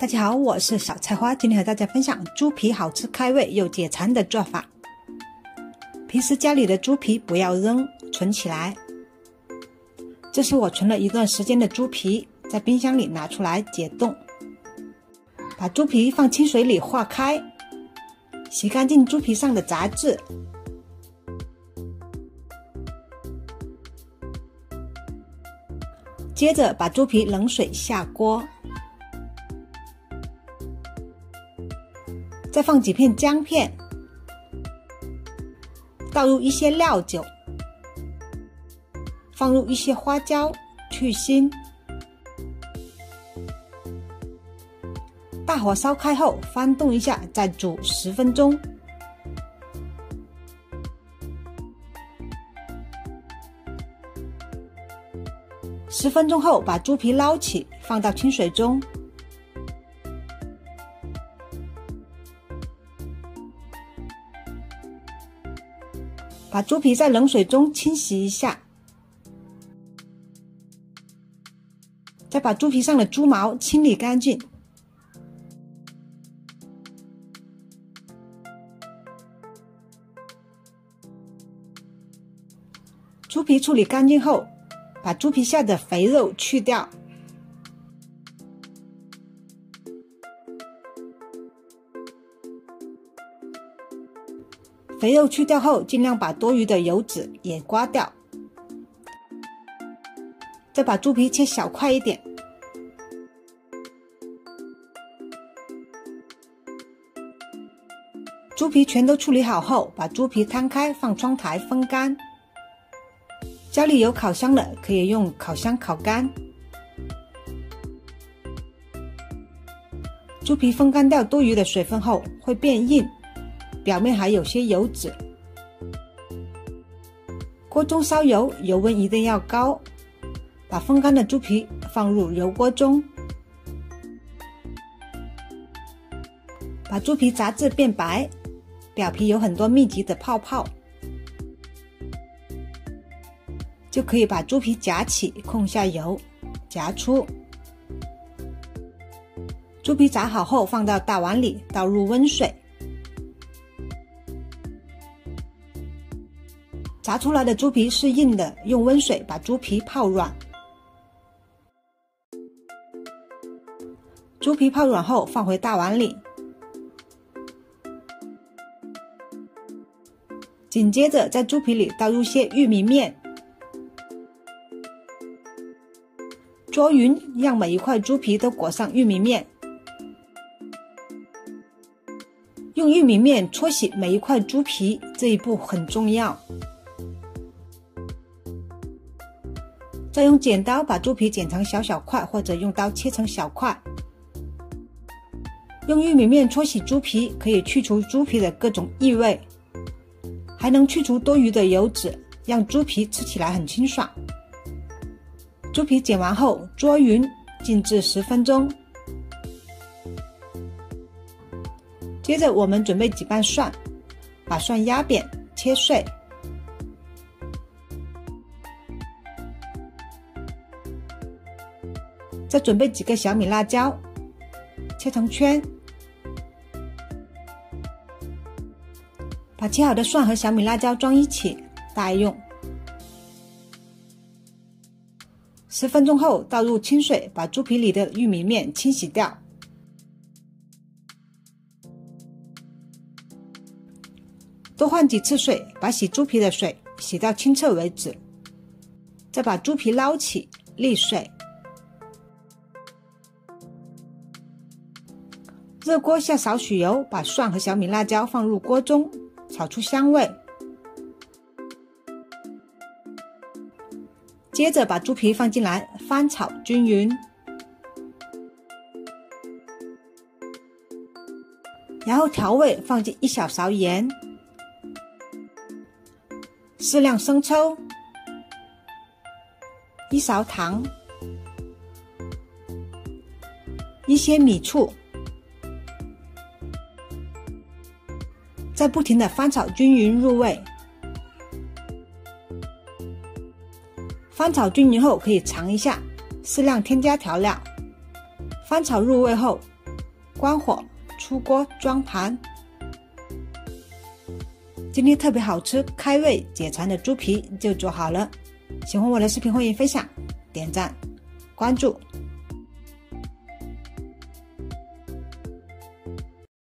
大家好，我是小菜花，今天和大家分享猪皮好吃开胃又解馋的做法。平时家里的猪皮不要扔，存起来。这是我存了一段时间的猪皮，在冰箱里拿出来解冻。把猪皮放清水里化开，洗干净猪皮上的杂质。 接着把猪皮冷水下锅，再放几片姜片，倒入一些料酒，放入一些花椒去腥，大火烧开后翻动一下，再煮10分钟。 10分钟后，把猪皮捞起，放到清水中，把猪皮在冷水中清洗一下，再把猪皮上的猪毛清理干净，猪皮处理干净后。 把猪皮下的肥肉去掉，肥肉去掉后，尽量把多余的油脂也刮掉。再把猪皮切小块一点，猪皮全都处理好后，把猪皮摊开放窗台风干。 家里有烤箱的，可以用烤箱烤干。猪皮风干掉多余的水分后会变硬，表面还有些油脂。锅中烧油，油温一定要高。把风干的猪皮放入油锅中，把猪皮杂质变白，表皮有很多密集的泡泡。 就可以把猪皮夹起，控下油，夹出。猪皮炸好后，放到大碗里，倒入温水。炸出来的猪皮是硬的，用温水把猪皮泡软。猪皮泡软后，放回大碗里。 紧接着，在猪皮里倒入些玉米面。 捉匀，让每一块猪皮都裹上玉米面，用玉米面搓洗每一块猪皮，这一步很重要。再用剪刀把猪皮剪成小小块，或者用刀切成小块。用玉米面搓洗猪皮，可以去除猪皮的各种异味，还能去除多余的油脂，让猪皮吃起来很清爽。 猪皮剪完后捉匀，静置10分钟。接着我们准备几瓣蒜，把蒜压扁切碎，再准备几个小米辣椒，切成圈。把切好的蒜和小米辣椒装一起，待用。 10分钟后，倒入清水，把猪皮里的玉米面清洗掉。多换几次水，把洗猪皮的水洗到清澈为止。再把猪皮捞起，沥水。热锅下少许油，把蒜和小米辣椒放入锅中，炒出香味。 接着把猪皮放进来，翻炒均匀，然后调味，放进1小勺盐，适量生抽，1勺糖，一些米醋，再不停的翻炒均匀入味。 翻炒均匀后，可以尝一下，适量添加调料。翻炒入味后，关火，出锅装盘。今天特别好吃、开胃、解馋的猪皮就做好了。喜欢我的视频欢迎分享、点赞、关注。